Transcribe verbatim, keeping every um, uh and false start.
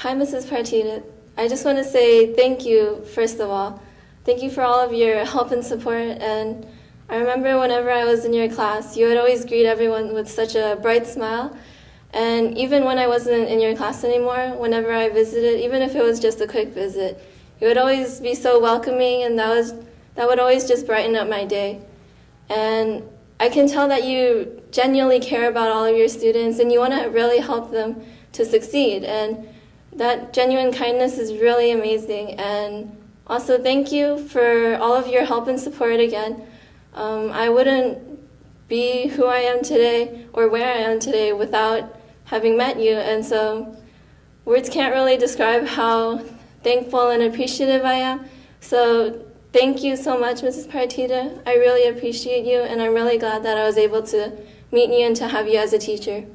Hi, Missus Partida. I just want to say thank you, first of all. Thank you for all of your help and support. And I remember whenever I was in your class, you would always greet everyone with such a bright smile. And even when I wasn't in your class anymore, whenever I visited, even if it was just a quick visit, you would always be so welcoming, and that was that would always just brighten up my day. And I can tell that you genuinely care about all of your students, and you want to really help them to succeed. And that genuine kindness is really amazing. And also, thank you for all of your help and support again. Um, I wouldn't be who I am today or where I am today without having met you, and so words can't really describe how thankful and appreciative I am. So thank you so much, Missus Partida. I really appreciate you, and I'm really glad that I was able to meet you and to have you as a teacher.